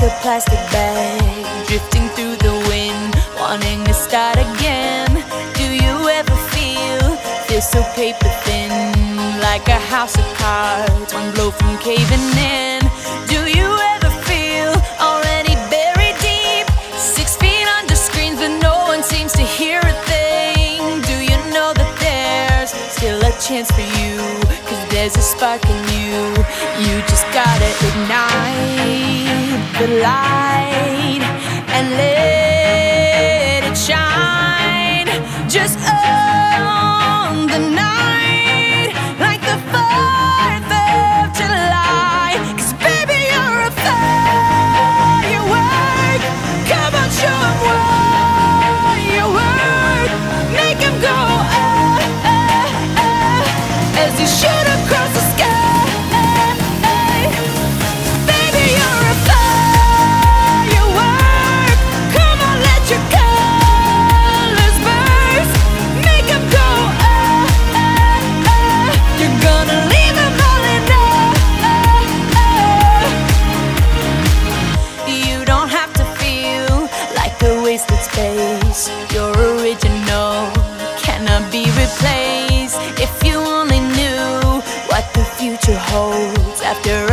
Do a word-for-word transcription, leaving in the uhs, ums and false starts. A plastic bag drifting through the wind, wanting to start again. Do you ever feel feel so paper thin, like a house of cards, one blow from caving in? Do you ever feel already buried deep, six feet under screens, but no one seems to hear a thing? Do you know that there's still a chance for you, 'cause there's a spark in you. You just gotta ignite the light and let it shine. Just own the night like the fourth of July. 'Cause baby, you're a firework. Come on, show 'em what you're worth. Make 'em go oh, oh, oh, as you shoot across the sky. You're original, cannot be replaced. If you only knew what the future holds after